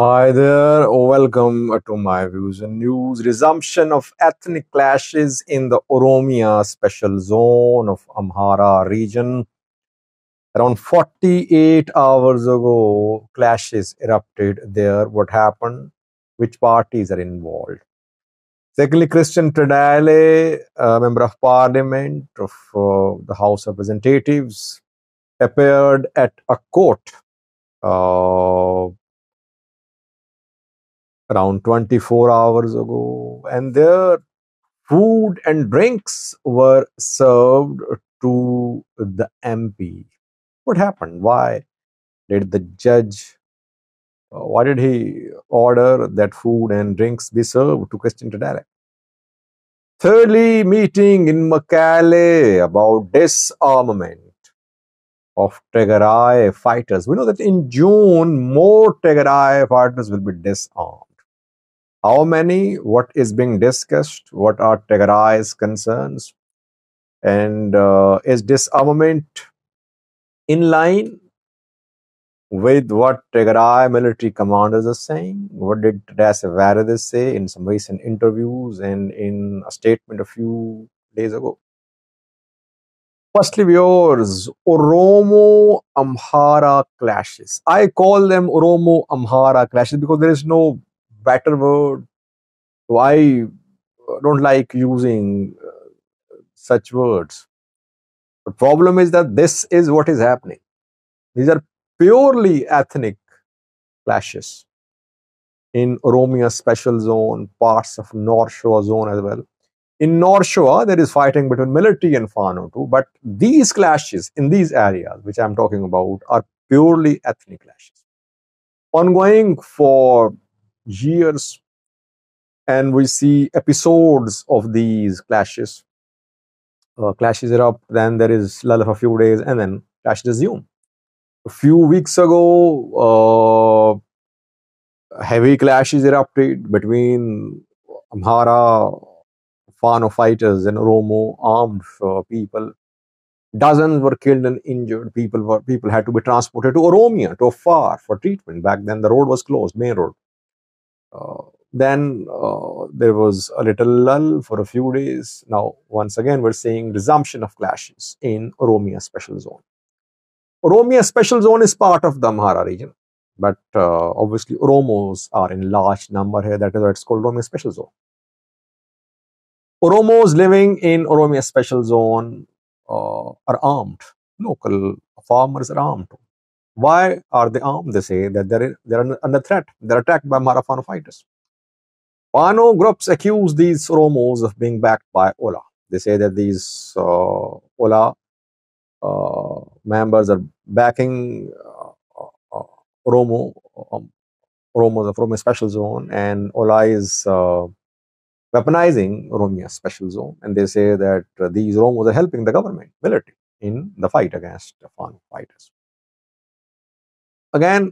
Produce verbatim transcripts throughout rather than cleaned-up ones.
Hi there, welcome to my views and news. Resumption of ethnic clashes in the Oromia Special Zone of Amhara region. Around forty-eight hours ago, clashes erupted there. What happened? Which parties are involved? Secondly, Christian Tadele, a member of parliament of uh, the House of Representatives, appeared at a court Uh, around twenty-four hours ago, and their food and drinks were served to the M P. What happened? Why did the judge, uh, why did he order that food and drinks be served to Christian Tadele? Thirdly, meeting in Mekelle about disarmament of Tegaraya fighters. We know that in June, more Tegaraya fighters will be disarmed. How many? What is being discussed? What are Tegaraya's concerns? And uh, is disarmament in line with what Tegaraya military commanders are saying? What did Tadele say in some recent interviews and in a statement a few days ago? Firstly, viewers, Oromo Amhara clashes. I call them Oromo Amhara clashes because there is no better word. So I don't like using uh, such words. The problem is that this is what is happening. These are purely ethnic clashes in Oromia Special Zone, parts of North Shoa Zone as well. In North Shoa, there is fighting between military and Fano too, but these clashes in these areas, which I am talking about, are purely ethnic clashes, ongoing for years, and we see episodes of these clashes. Uh, clashes erupt, then there is lull for a few days, and then clashes resume. A few weeks ago, uh, heavy clashes erupted between Amhara Fano fighters and Oromo armed uh, people. Dozens were killed and injured. People were people had to be transported to Oromia, to Far, for treatment. Back then, the road was closed, main road. Uh, then uh, there was a little lull for a few days. Now, once again, we're seeing resumption of clashes in Oromia Special Zone. Oromia Special Zone is part of the Amhara region, but uh, obviously Oromos are in large number here. That is why it's called Oromia Special Zone. Oromos living in Oromia Special Zone uh, are armed. Local farmers are armed. Why are they armed? They say that they're, in, they're under threat. They're attacked by Amhara Fano fighters. Fano groups accuse these Oromos of being backed by O L A. They say that these uh, O L A uh, members are backing uh, uh, Oromo, um, Oromos of Oromia Special Zone, and O L A is uh, weaponizing Oromia Special Zone. And they say that uh, these Oromos are helping the government, military, in the fight against the Fano fighters. Again,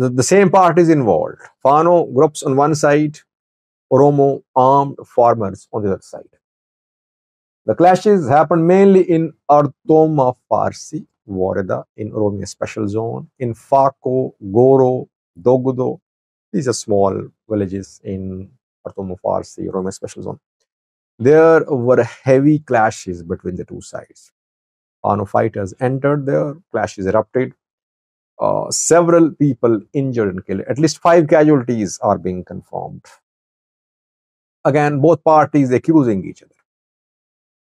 the, the same parties involved. Fano groups on one side, Oromo armed farmers on the other side. The clashes happened mainly in Artuma Fursi, Wareda, in Oromia Special Zone, in Fako, Goro, Dogudo. These are small villages in Artuma Fursi, Oromia Special Zone. There were heavy clashes between the two sides. Fano fighters entered there, clashes erupted. Uh, several people injured and killed. At least five casualties are being confirmed. Again, both parties accusing each other.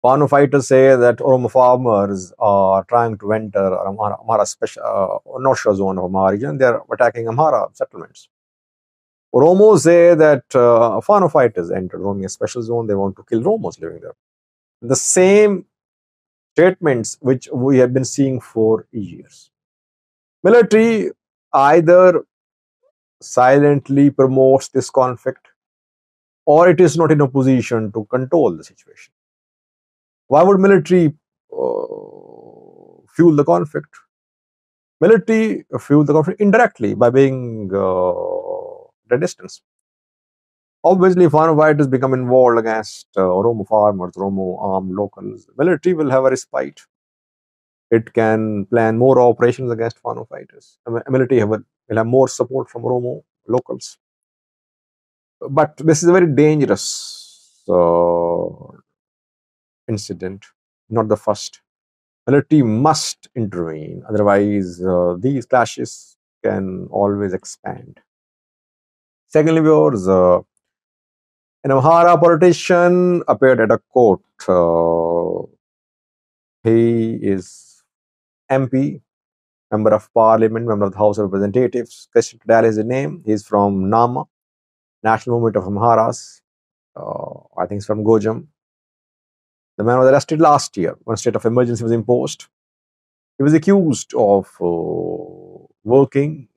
Fano fighters say that Oromo farmers are trying to enter Amhara, Amhara special, uh, North Shoa Zone of Amhara region. They are attacking Amhara settlements. Oromos say that uh, Fano fighters entered Oromia Special Zone. They want to kill Oromos living there. The same statements which we have been seeing for years. Military either silently promotes this conflict or it is not in a position to control the situation. Why would military uh, fuel the conflict? Military fuel the conflict indirectly by being uh, at a distance. Obviously, Fano fighters become involved against uh, Oromo farmers, Oromo armed locals. Military will have a respite. It can plan more operations against Fano fighters. Military will have more support from Oromo locals. But this is a very dangerous uh, incident, not the first. Military must intervene, otherwise uh, these clashes can always expand. Secondly, viewers, uh, an Amhara politician appeared at a court. Uh, he is M P, Member of Parliament, Member of the House of Representatives. Christian Tadele is his name. He is from Nama, National Movement of Maharas. Uh, I think he's from Gojam. The man was arrested last year when state of emergency was imposed. He was accused of uh, working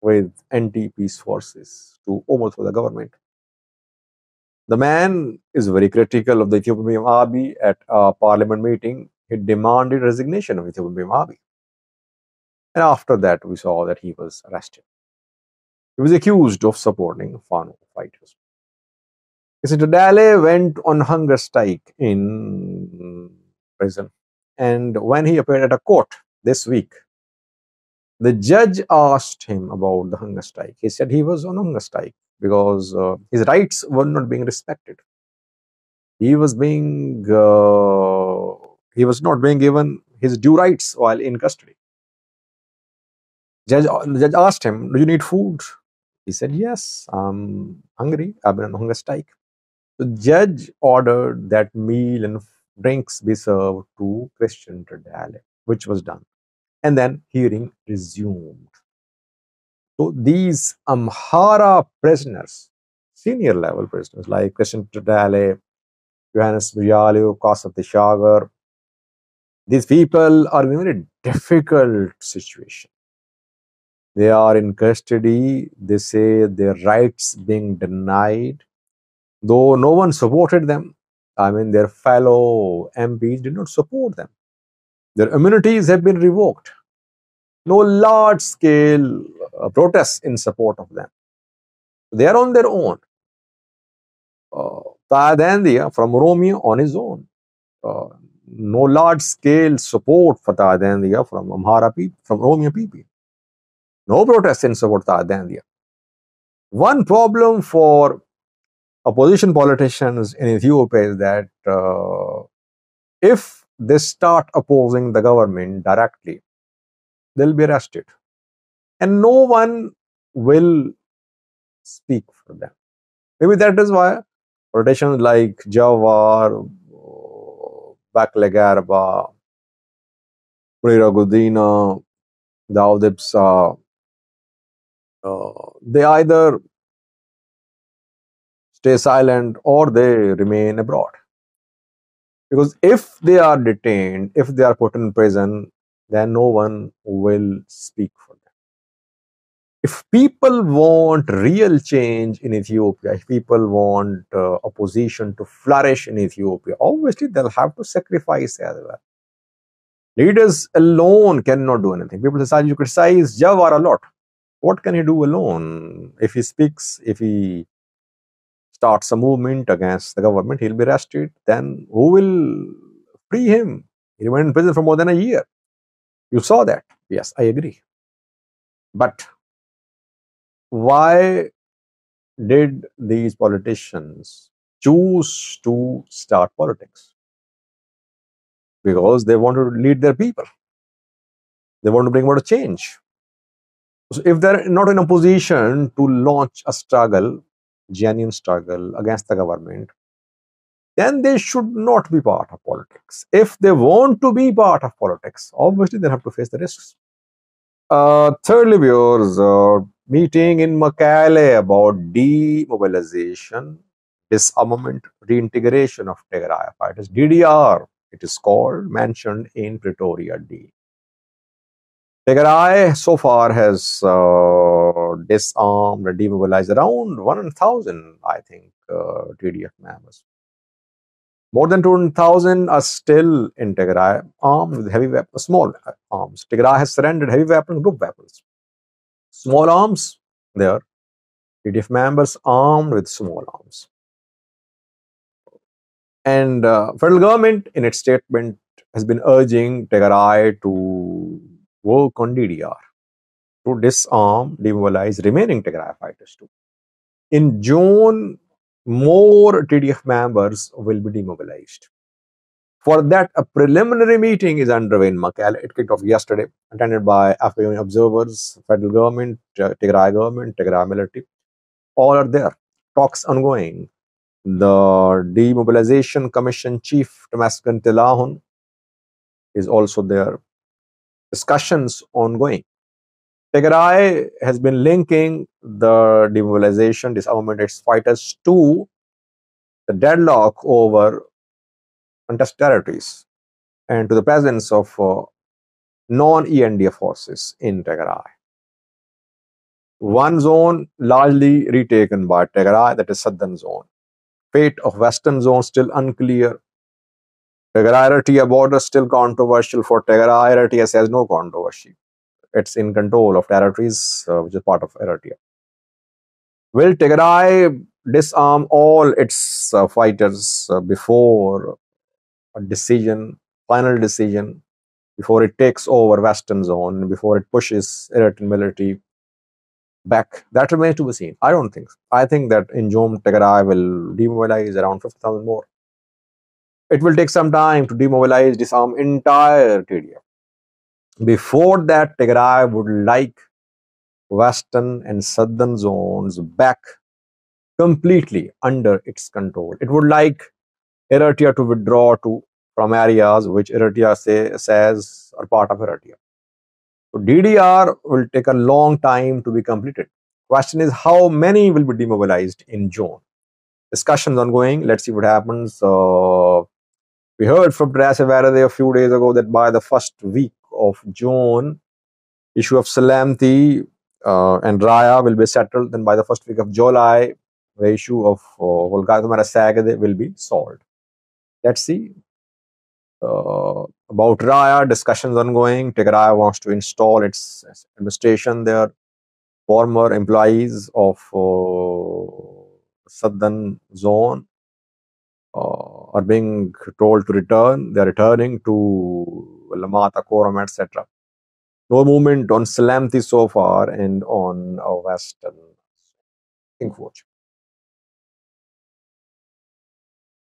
with anti-peace forces to overthrow the government. The man is very critical of the Ethiopian army. At a parliament meeting, he demanded resignation of Ethiopian army. And after that, we saw that he was arrested. He was accused of supporting Fano fighters. Christian Tadele went on hunger strike in prison. And when he appeared at a court this week, the judge asked him about the hunger strike. He said he was on hunger strike because uh, his rights were not being respected. He was being, uh, he was not being given his due rights while in custody. Judge, the judge asked him, "Do you need food?" He said, "Yes, I'm hungry. I've been on hunger strike." The judge ordered that meal and drinks be served to Christian Tadele, which was done. And then hearing resumed. So these Amhara prisoners, senior level prisoners like Christian Tadele, Johannes Vyaliu, Kasavdi Shager, these people are in a very difficult situation. They are in custody. They say their rights being denied, though no one supported them. I mean, their fellow M Ps did not support them. Their immunities have been revoked. No large-scale uh, protests in support of them. They are on their own. Tadendia uh, from Oromia on his own. Uh, no large-scale support for Tadendia from Amhara people, from Oromia people. No protests in support of Tadendia. One problem for opposition politicians in Ethiopia is that uh, if they start opposing the government directly, they'll be arrested. And no one will speak for them. Maybe that is why politicians like Jawar, Baklagarba, Prira Gudina, Daudipsa, Uh, they either stay silent or they remain abroad. Because if they are detained, if they are put in prison, then no one will speak for them. If people want real change in Ethiopia, if people want uh, opposition to flourish in Ethiopia, obviously they'll have to sacrifice as well. Leaders alone cannot do anything. People say, "You criticize Jawar a lot. What can he do alone? If he speaks, if he starts a movement against the government, he'll be arrested. Then who will free him? He went in prison for more than a year. You saw that." Yes, I agree. But why did these politicians choose to start politics? Because they want to lead their people. They want to bring about a change. So if they're not in a position to launch a struggle, genuine struggle against the government, then they should not be part of politics. If they want to be part of politics, obviously they have to face the risks. Uh, thirdly, viewers, uh, meeting in Mekelle about demobilization, disarmament, reintegration of Tegaraya fighters, D D R, it is called, mentioned in Pretoria Deal. Tigray so far has uh, disarmed and demobilized around one thousand, I think, uh, T D F members. More than two thousand are still in Tigray, armed with heavy weapons, small arms. Tigray has surrendered heavy weapons, group weapons. Small arms, there. T D F members armed with small arms. And uh, federal government, in its statement, has been urging Tigray to work on D D R. to disarm, demobilize remaining Tigray fighters too. In June, more T D F members will be demobilized. For that, a preliminary meeting is underway in Mekelle. It kicked off yesterday, attended by F A O observers, federal government, Tigray government, Tigray military. All are there. Talks ongoing. The Demobilization Commission Chief Tamasgen Tilahun is also there. Discussions ongoing. Tigray has been linking the demobilization, disarmament, its fighters to the deadlock over contested territories and to the presence of uh, non E N D F forces in Tigray. One zone largely retaken by Tigray, that is southern zone. Fate of western zone still unclear. Tigray-Eritrea border still controversial for Tigray. Eritrea has no controversy. It's in control of territories uh, which is part of Eritrea. Will Tigray disarm all its uh, fighters uh, before a decision, final decision, before it takes over Western Zone, before it pushes Eritrean military back? That remains to be seen. I don't think so. I think that in June, Tigray will demobilize around fifty thousand more. It will take some time to demobilize, disarm entire T D F. Before that, Tigray would like Western and Southern zones back completely under its control. It would like Eritrea to withdraw to from areas which Eritrea say, says are part of Eritrea. So D D R will take a long time to be completed. Question is how many will be demobilized in June? Discussions ongoing. Let's see what happens. Uh, we heard from Trasavara a few days ago that by the first week of June, issue of Salamti uh, and Raya will be settled. Then by the first week of July, the issue of uh, Volga and Marasagade will be solved. Let's see. Uh, about Raya, discussions ongoing. Tigray wants to install its administration there. Former employees of uh, Southern Zone uh, are being told to return. They are returning to Lamata, Koram, et cetera. No movement on Salamti so far and on uh, Western. Think watch.